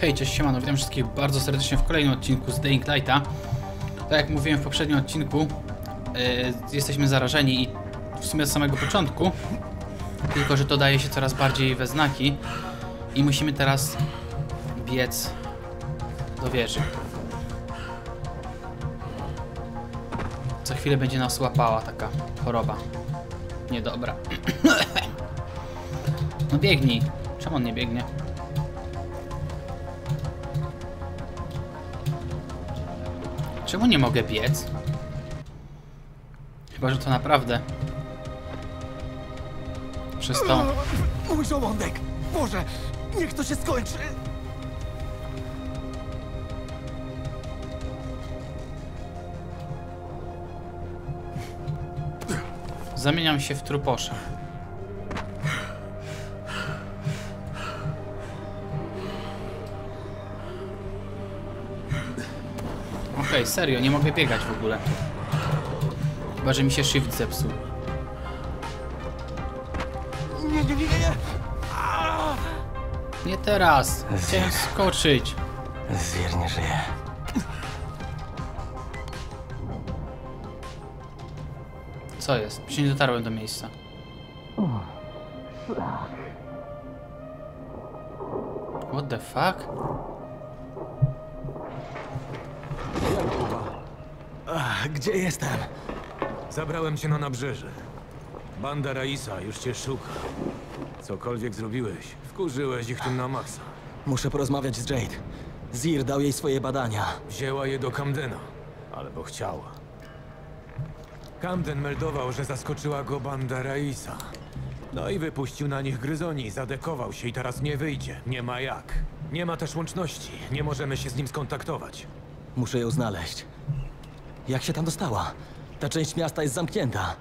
Hej, cześć, siemano, witam wszystkich bardzo serdecznie w kolejnym odcinku z Dying Lighta. Tak jak mówiłem w poprzednim odcinku, jesteśmy zarażeni i w sumie od samego początku, tylko że to daje się coraz bardziej we znaki i musimy teraz biec do wieży. Za chwilę będzie nas łapała taka choroba niedobra. No biegnij. Czemu on nie biegnie? Czemu nie mogę biec? Chyba, że to naprawdę przez to... Mój żołądek! Boże! Niech to się skończy! Zamieniam się w truposza. Okej, serio, nie mogę biegać w ogóle. Chyba, że mi się shift zepsuł. Nie. Nie teraz. Chciałem skoczyć. Zwier nie żyje. Co jest? Przecież nie dotarłem do miejsca. What the fuck? Gdzie jestem? Zabrałem cię na nabrzeże. Banda Raisa już cię szuka. Cokolwiek zrobiłeś, wkurzyłeś ich tym na maksa. Muszę porozmawiać z Jade. Zir dał jej swoje badania. Wzięła je do Camdena, ale bo chciała. Camden meldował, że zaskoczyła go banda Raisa. No i wypuścił na nich gryzoni, zadekował się i teraz nie wyjdzie. Nie ma jak. Nie ma też łączności. Nie możemy się z nim skontaktować. Muszę ją znaleźć. Jak się tam dostała? Ta część miasta jest zamknięta.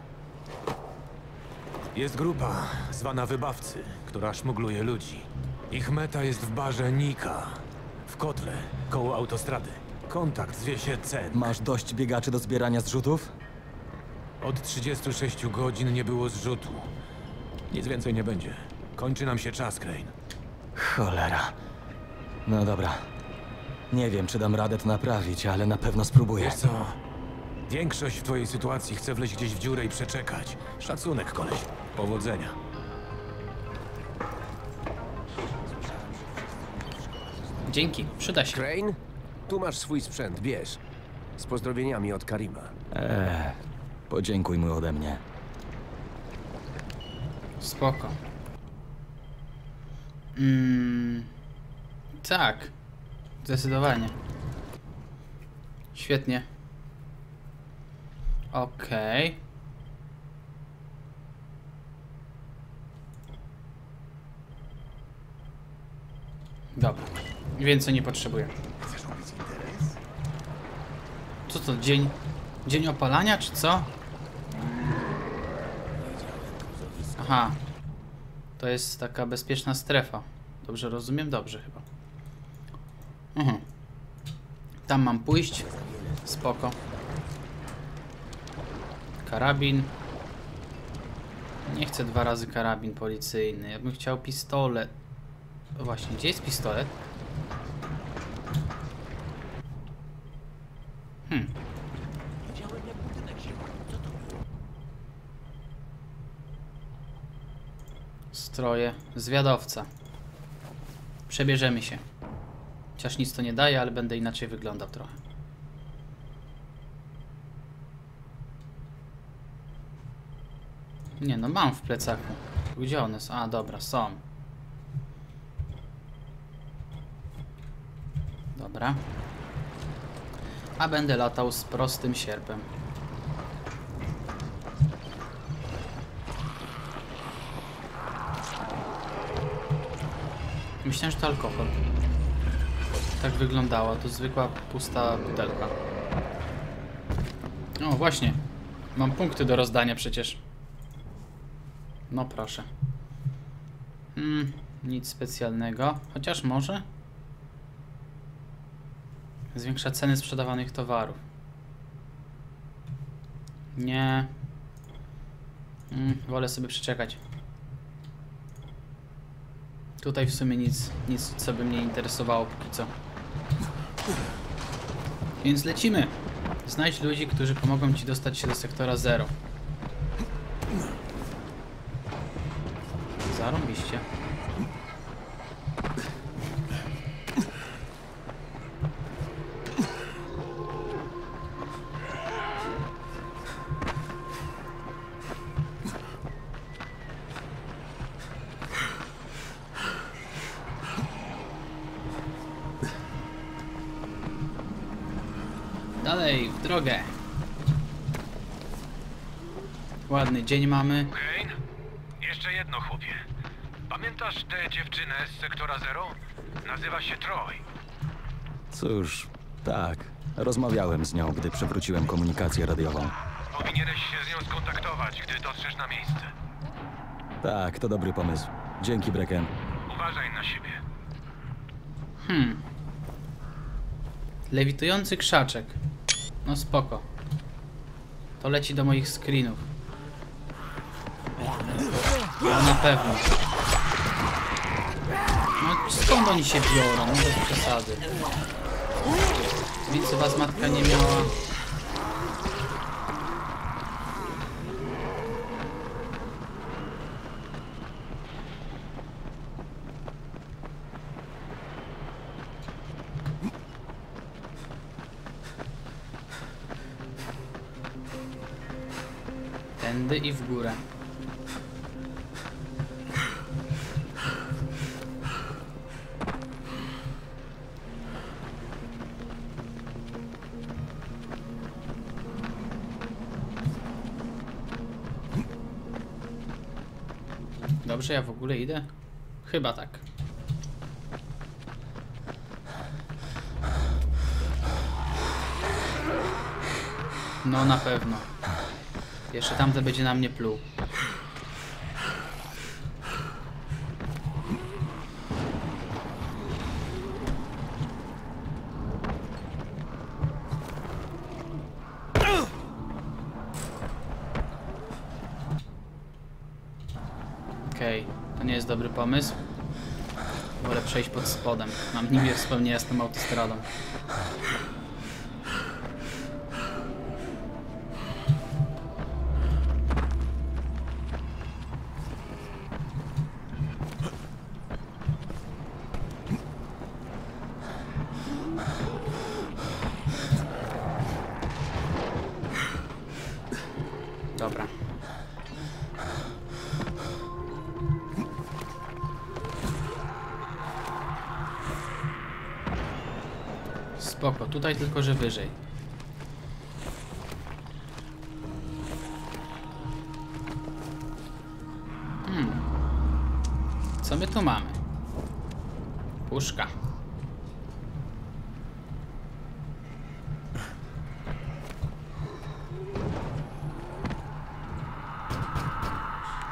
Jest grupa zwana Wybawcy, która szmugluje ludzi. Ich meta jest w barze Nika, w kotle, koło autostrady. Kontakt zwie się Cen. Masz dość biegaczy do zbierania zrzutów? Od 36 godzin nie było zrzutu. Nic więcej nie będzie. Kończy nam się czas, Crane. Cholera. No dobra. Nie wiem, czy dam radę to naprawić, ale na pewno spróbuję. Wiesz co? Większość w twojej sytuacji chce wleźć gdzieś w dziurę i przeczekać. Szacunek, koleś. Powodzenia. Dzięki, przyda się. Crane, tu masz swój sprzęt, bierz. Z pozdrowieniami od Karima. Podziękuj mu ode mnie. Spoko. Tak. Zdecydowanie. Świetnie. Okej. Dobra. Więcej nie potrzebuję. Co to? Dzień? Dzień opalania, czy co? Aha. To jest taka bezpieczna strefa. Dobrze rozumiem? Dobrze chyba. Mhm. Tam mam pójść. Spoko. Karabin. Nie chcę dwa razy karabin policyjny. Ja bym chciał pistolet. O właśnie, gdzie jest pistolet? Stroje. Zwiadowca. Przebierzemy się. Chociaż nic to nie daje, ale będę inaczej wyglądał trochę. Nie no, mam w plecaku. Gdzie one są? A, dobra, są. Dobra. A będę latał z prostym sierpem. Myślałem, że to alkohol. Tak wyglądało. To zwykła, pusta butelka. O, właśnie. Mam punkty do rozdania przecież. No proszę. Nic specjalnego. Chociaż może? Zwiększa ceny sprzedawanych towarów. Nie. Wolę sobie przeczekać. Tutaj w sumie nic co by mnie interesowało póki co. Więc lecimy. Znajdź ludzi, którzy pomogą ci dostać się do sektora zero. Zarąbiście. Dalej, w drogę. Ładny dzień mamy. Crane? Jeszcze jedno, chłopie. Pamiętasz tę dziewczynę z sektora zero? Nazywa się Troy. Cóż, tak. Rozmawiałem z nią, gdy przywróciłem komunikację radiową. Powinieneś się z nią skontaktować, gdy dotrzesz na miejsce. Tak, to dobry pomysł. Dzięki, Breken. Uważaj na siebie. Lewitujący krzaczek. No spoko. To leci do moich screenów. No na pewno. No skąd oni się biorą? No bez przesady. Więc was matka nie miała. Tędy i w górę. Dobrze, ja w ogóle idę? Chyba tak. No na pewno. Jeszcze tamte będzie na mnie pluł. Okej, to nie jest dobry pomysł. Wolę przejść pod spodem. Mam niby zupełnie jasną autostradą. Dobra. Spoko, tutaj tylko, że wyżej. Co my tu mamy? Puszka.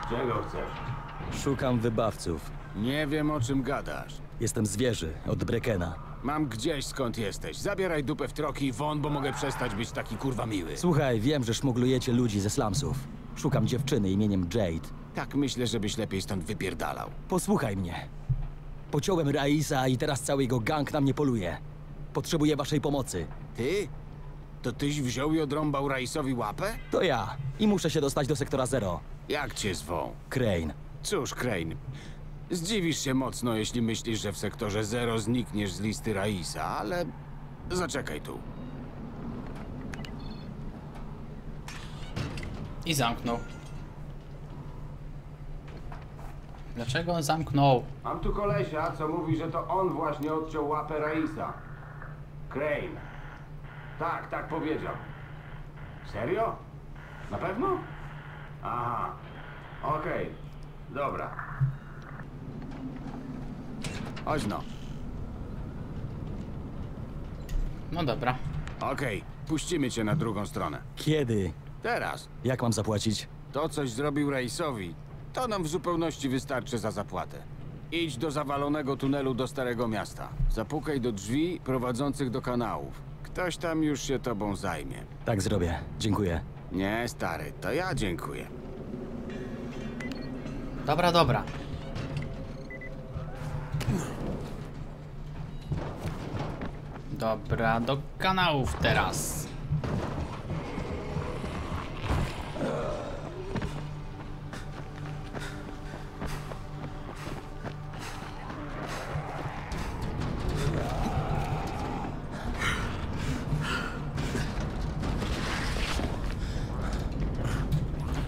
Czego chcesz? Szukam wybawców. Nie wiem, o czym gadasz. Jestem z wieży, od Brekena. Mam gdzieś, skąd jesteś. Zabieraj dupę w troki i won, bo mogę przestać być taki kurwa miły. Słuchaj, wiem, że szmuglujecie ludzi ze slumsów. Szukam dziewczyny imieniem Jade. Tak myślę, żebyś lepiej stąd wypierdalał. Posłuchaj mnie. Pociąłem Raisa i teraz cały jego gang na mnie poluje. Potrzebuję waszej pomocy. Ty? To tyś wziął i odrąbał Raisowi łapę? To ja. I muszę się dostać do sektora zero. Jak cię zwą? Crane. Cóż, Crane, zdziwisz się mocno, jeśli myślisz, że w sektorze zero znikniesz z listy Raisa, ale zaczekaj tu. I zamknął. Dlaczego on zamknął? Mam tu kolesia, co mówi, że to on właśnie odciął łapę Raisa. Crane. Tak, tak powiedział. Serio? Na pewno? Aha, okej, dobra. Chodź no. No dobra. Okej, puścimy cię na drugą stronę. Kiedy? Teraz. Jak mam zapłacić? To, coś zrobił Raisowi, to nam w zupełności wystarczy za zapłatę. Idź do zawalonego tunelu do Starego Miasta. Zapukaj do drzwi prowadzących do kanałów. Ktoś tam już się tobą zajmie. Tak zrobię, dziękuję. Nie, stary, to ja dziękuję. Dobra, dobra. Dobra, do kanałów teraz.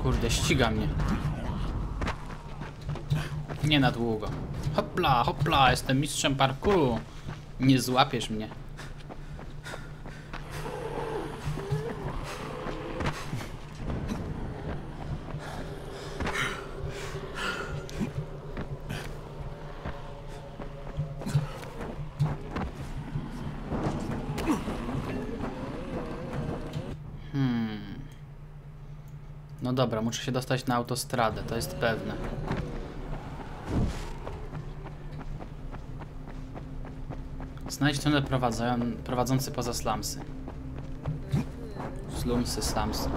Kurde, ściga mnie. Nie na długo. Hopla, hopla, jestem mistrzem parkouru. Nie złapiesz mnie. No dobra, muszę się dostać na autostradę, to jest pewne. Znajdź tunel prowadzący poza slumsy. Slumsy.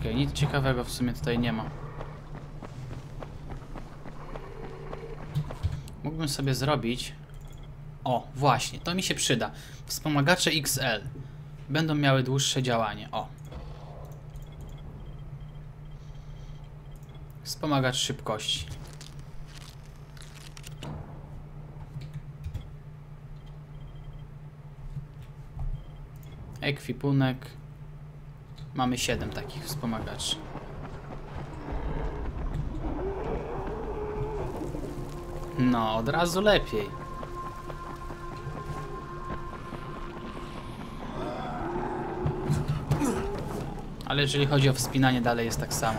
Okej, nic ciekawego w sumie tutaj nie ma. Mógłbym sobie zrobić... O, właśnie, to mi się przyda. Wspomagacze XL. Będą miały dłuższe działanie. O. Wspomagacz szybkości. Ekwipunek. Mamy 7 takich wspomagaczy. No, od razu lepiej. Ale jeżeli chodzi o wspinanie, dalej jest tak samo.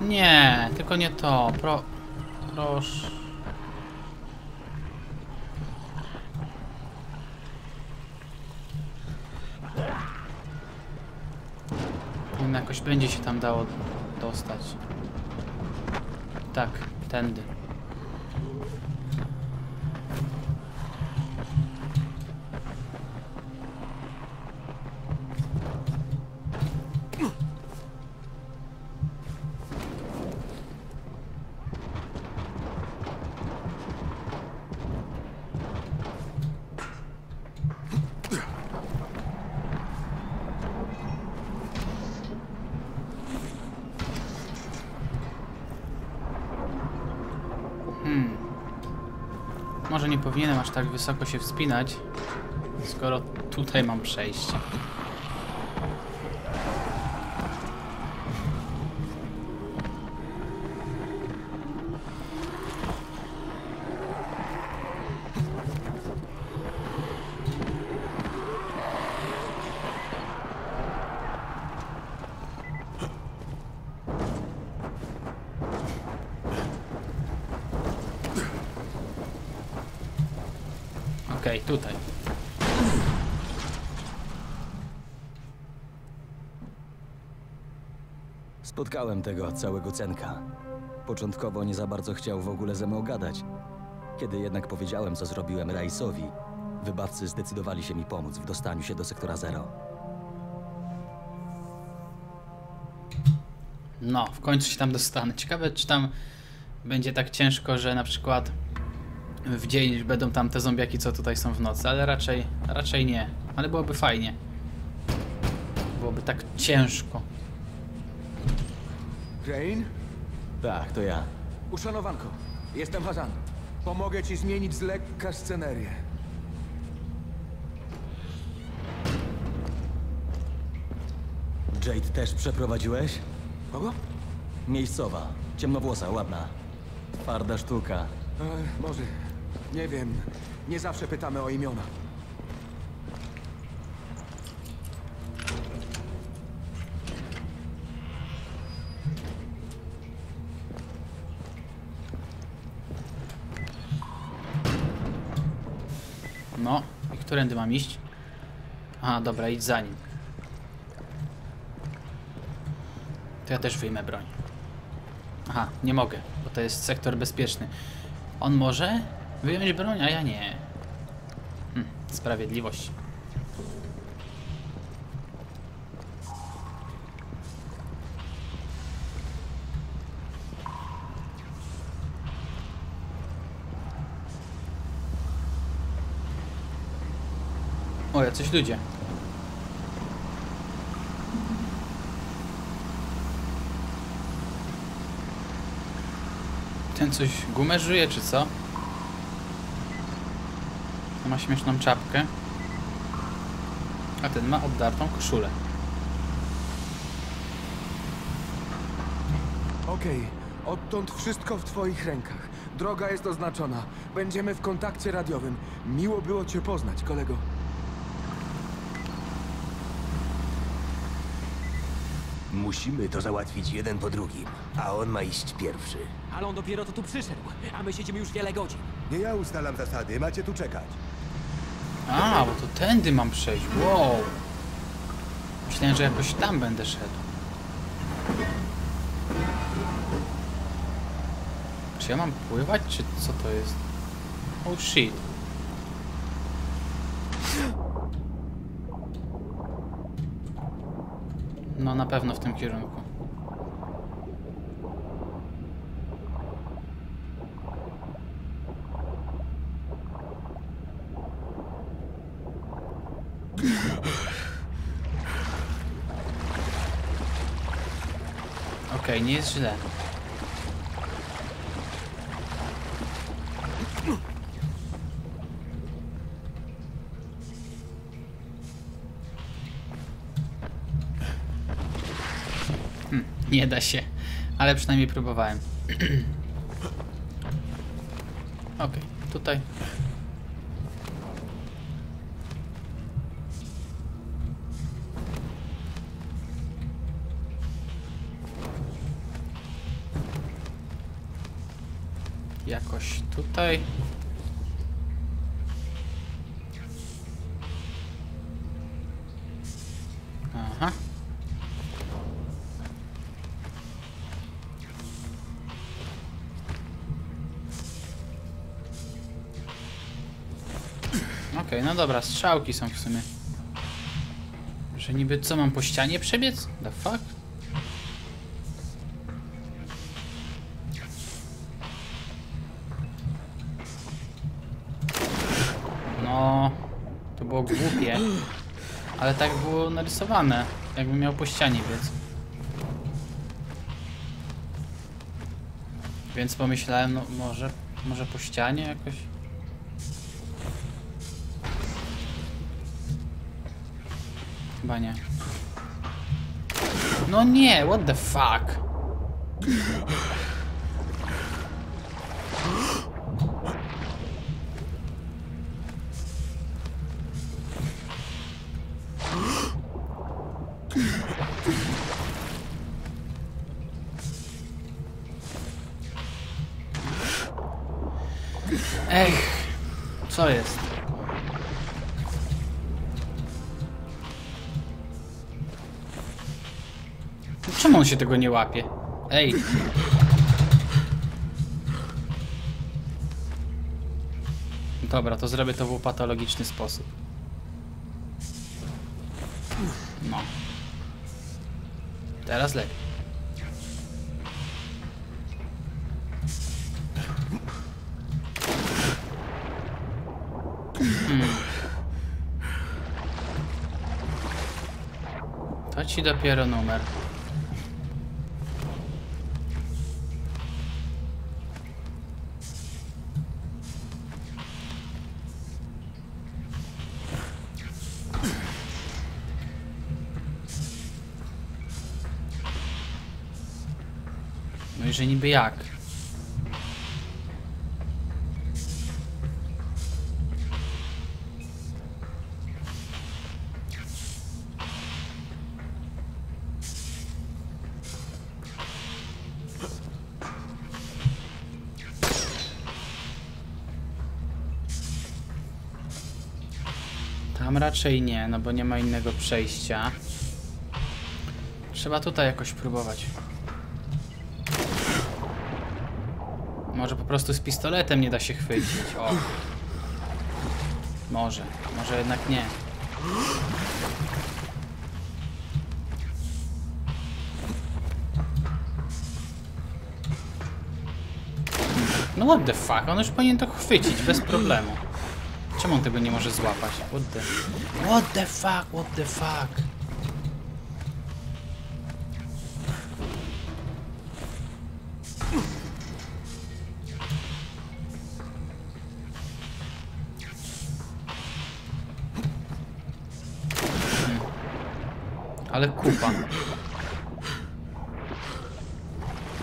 Nie, tylko nie to. Proszę. Jakoś będzie się tam dało dostać. Tak. Tędy. Może nie powinienem aż tak wysoko się wspinać, skoro tutaj mam przejście. Okej, tutaj. Spotkałem tego całego cenka. Początkowo nie za bardzo chciał w ogóle ze mną gadać. Kiedy jednak powiedziałem, co zrobiłem Raisowi, wybawcy zdecydowali się mi pomóc w dostaniu się do sektora zero. No, w końcu się tam dostanę. Ciekawe, czy tam będzie tak ciężko, że na przykład... w dzień będą tam te zombiaki, co tutaj są w nocy, ale raczej nie. Ale byłoby fajnie. Byłoby tak ciężko. Crane? Tak, to ja. Uszanowanko, jestem Hazan. Pomogę ci zmienić z lekka scenerię. Jade też przeprowadziłeś? Kogo? Miejscowa, ciemnowłosa, ładna. Twarda sztuka. Może. Nie wiem. Nie zawsze pytamy o imiona. No, i którędy mam iść? Aha, dobra, idź za nim. To ja też wyjmę broń. Aha, nie mogę, bo to jest sektor bezpieczny. On może wyjąć broń, a ja nie. Sprawiedliwość. O, jacyś ludzie. Ten coś gumę żyje, czy co? Ma śmieszną czapkę. A ten ma obdartą koszulę. Okej, odtąd wszystko w twoich rękach. Droga jest oznaczona. Będziemy w kontakcie radiowym. Miło było cię poznać, kolego. Musimy to załatwić jeden po drugim, a on ma iść pierwszy. Ale on dopiero to tu przyszedł, a my siedzimy już wiele godzin. Nie ja ustalam zasady, macie tu czekać. A, bo to tędy mam przejść, wow. Myślałem, że jakoś tam będę szedł. Czy ja mam pływać, czy co to jest? Oh shit. No na pewno w tym kierunku. Okej, nie jest źle. Nie da się, ale przynajmniej próbowałem. Okej, tutaj. Jakoś tutaj. Aha. Okej, no dobra, strzałki są w sumie. Że niby co, mam po ścianie przebiec? The fuck? No, to było głupie. Ale tak było narysowane, jakbym miał po ścianie biec. Więc pomyślałem, no może po ścianie jakoś. Chyba nie. No nie, what the fuck? Ej, co jest? Czemu on się tego nie łapie? Ej! Dobra, to zrobię to w patologiczny sposób. No. Teraz lepiej. To ci dopiero numer. Że niby jak? Tam raczej nie, no bo nie ma innego przejścia. Trzeba tutaj jakoś próbować. Może po prostu z pistoletem nie da się chwycić. O. Może jednak nie. No what the fuck, on już powinien to chwycić bez problemu. Czemu on tego nie może złapać? What the fuck. Ale kupa.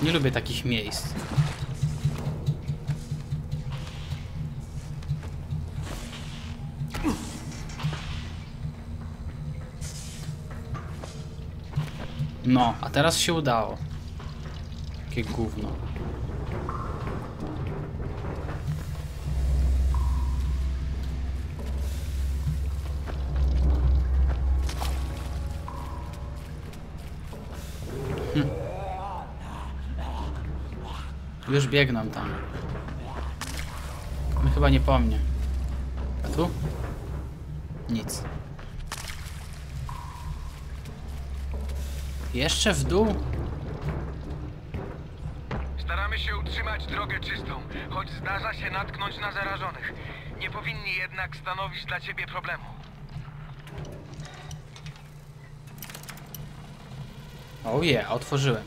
Nie lubię takich miejsc. No, a teraz się udało. Jakie gówno. Już biegną tam. No chyba nie po mnie. A tu? Nic. Jeszcze w dół? Staramy się utrzymać drogę czystą, choć zdarza się natknąć na zarażonych. Nie powinni jednak stanowić dla ciebie problemu. Oje, otworzyłem.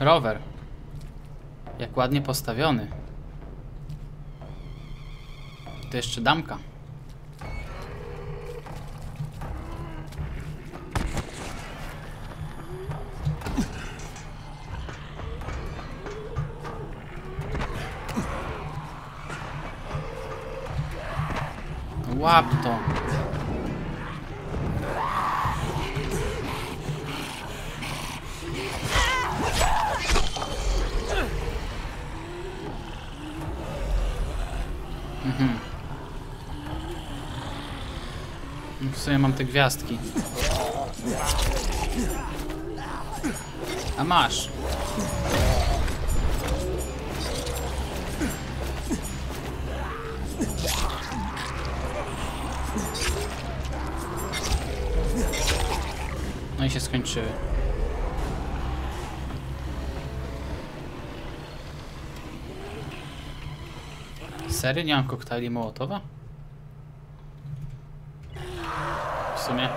Rower. Jak ładnie postawiony. To jeszcze damka. Łap to. W sumie mam te gwiazdki. A masz. No i się skończyły. Serio? Nie mam koktajli Mołotowa? W sumie.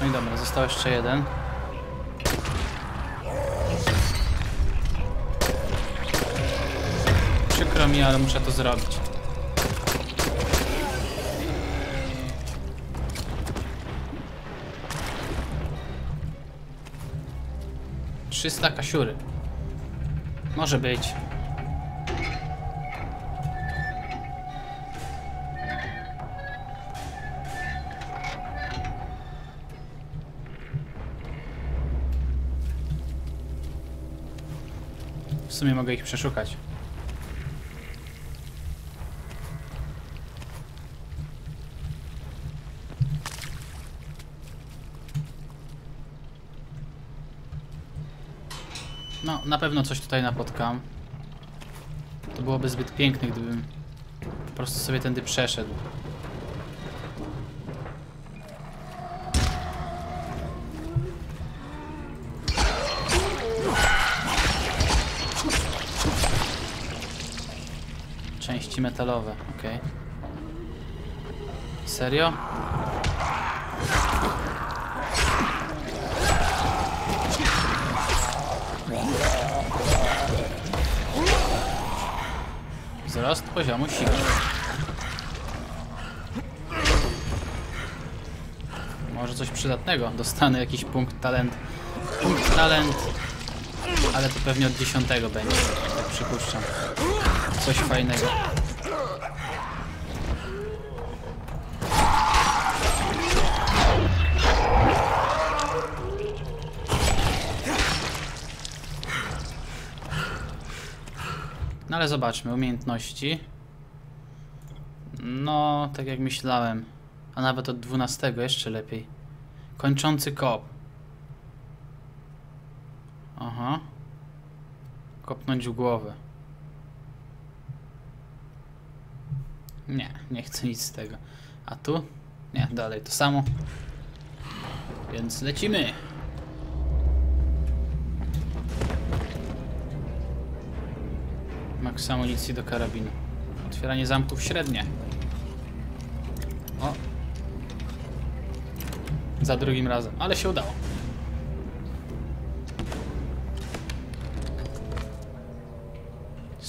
No i dobra, został jeszcze jeden. Mi, ale muszę to zrobić. Trzysta kasiury. Może być. W sumie mogę ich przeszukać. No, na pewno coś tutaj napotkam. To byłoby zbyt piękne, gdybym po prostu sobie tędy przeszedł. Części metalowe, okej. Serio? Wzrost poziomu siły. Może coś przydatnego. Dostanę jakiś punkt talent. Ale to pewnie od 10 będzie. Tak przypuszczam. Coś fajnego. No ale zobaczmy, umiejętności. No, tak jak myślałem. A nawet od 12, jeszcze lepiej. Kończący kop. Aha. Kopnąć w głowę. Nie, nie chcę nic z tego. A tu? Nie, dalej to samo. Więc lecimy. Maks amunicji do karabinu. Otwieranie zamków średnie. O. Za drugim razem, ale się udało.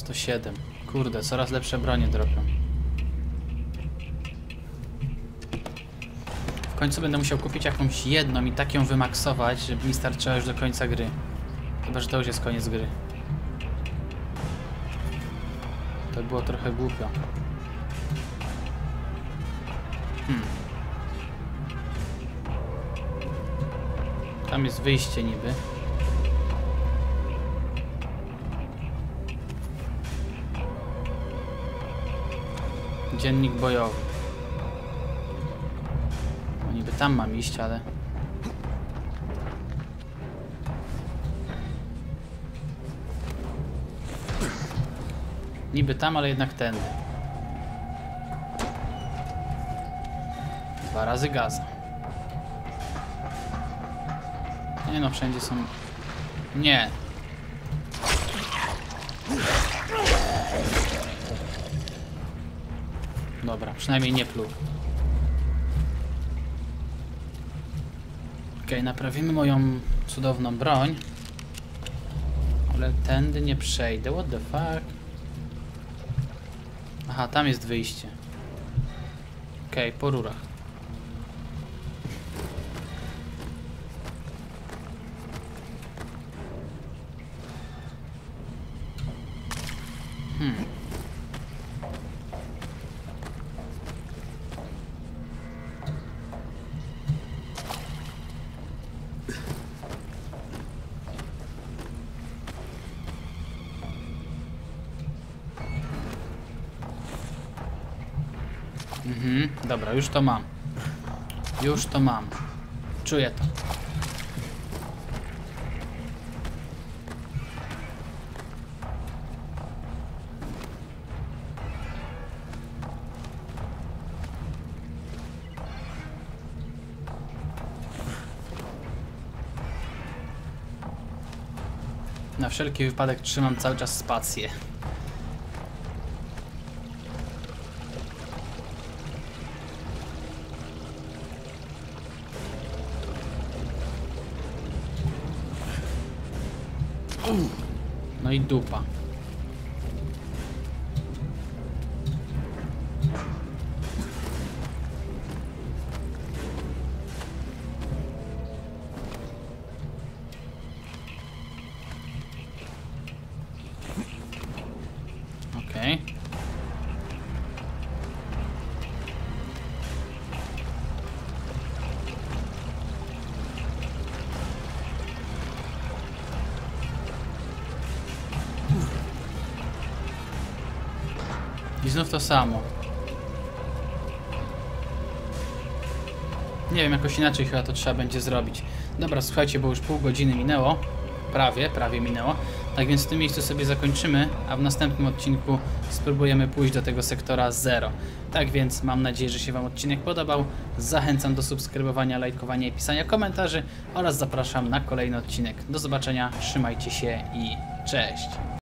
To 7. Kurde, coraz lepsze bronie dropią. W końcu będę musiał kupić jakąś jedną i tak ją wymaksować, żeby mi starczyła już do końca gry. Chyba że to już jest koniec gry. To było trochę głupio. Tam jest wyjście niby. Dziennik bojowy. No niby tam mam iść, ale... Niby tam, ale jednak tędy. 2 razy gaza. Nie no, wszędzie są... Nie. Dobra, przynajmniej nie pluł. Okej, naprawimy moją cudowną broń. Ale tędy nie przejdę, what the fuck. Aha, tam jest wyjście. Okej, po rurach. Dobra, już to mam. Już to mam. Czuję to. Na wszelki wypadek trzymam cały czas spację. No i dupa. Okej. Znów to samo. Nie wiem, jakoś inaczej chyba to trzeba będzie zrobić. Dobra, słuchajcie, bo już pół godziny minęło. Prawie minęło. Tak więc w tym miejscu sobie zakończymy, a w następnym odcinku spróbujemy pójść do tego sektora 0. Tak więc mam nadzieję, że się wam odcinek podobał. Zachęcam do subskrybowania, lajkowania i pisania komentarzy oraz zapraszam na kolejny odcinek. Do zobaczenia, trzymajcie się i cześć!